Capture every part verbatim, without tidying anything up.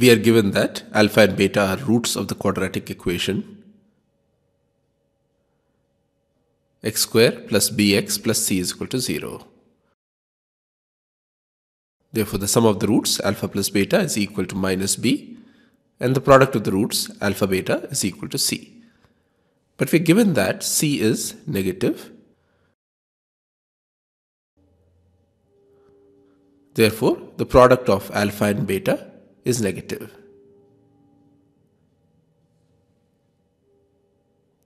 We are given that alpha and beta are roots of the quadratic equation x square plus bx plus c is equal to zero. Therefore, the sum of the roots alpha plus beta is equal to minus b, and the product of the roots alpha beta is equal to c. But we are given that c is negative. Therefore, the product of alpha and beta is negative.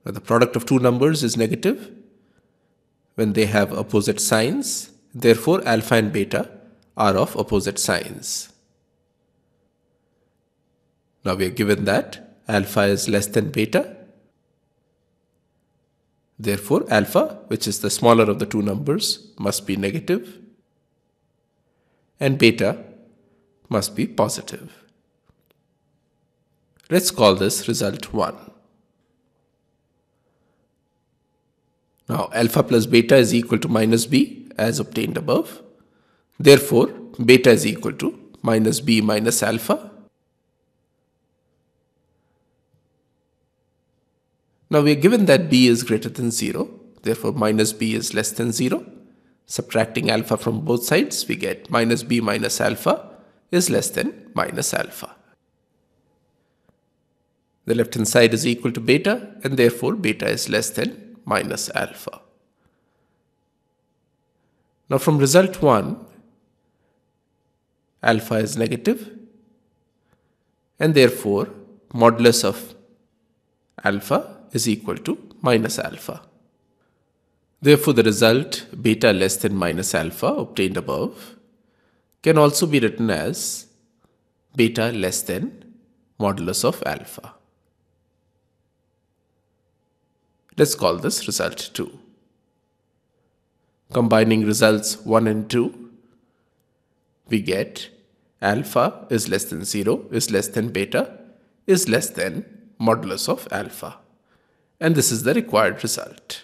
Now, the product of two numbers is negative when they have opposite signs. Therefore, alpha and beta are of opposite signs. Now we are given that alpha is less than beta. Therefore, alpha, which is the smaller of the two numbers, must be negative, and beta must be positive. Let's call this result one. Now, alpha plus beta is equal to minus b as obtained above. Therefore, beta is equal to minus b minus alpha. Now, we are given that b is greater than zero. Therefore, minus b is less than zero. Subtracting alpha from both sides, we get minus b minus alpha is less than minus alpha. The left hand side is equal to beta, and therefore beta is less than minus alpha. Now from result one, alpha is negative, and therefore modulus of alpha is equal to minus alpha. Therefore the result beta less than minus alpha obtained above can also be written as beta less than modulus of alpha. Let's call this result two. Combining results one and two, we get alpha is less than zero, is less than beta, is less than modulus of alpha. And this is the required result.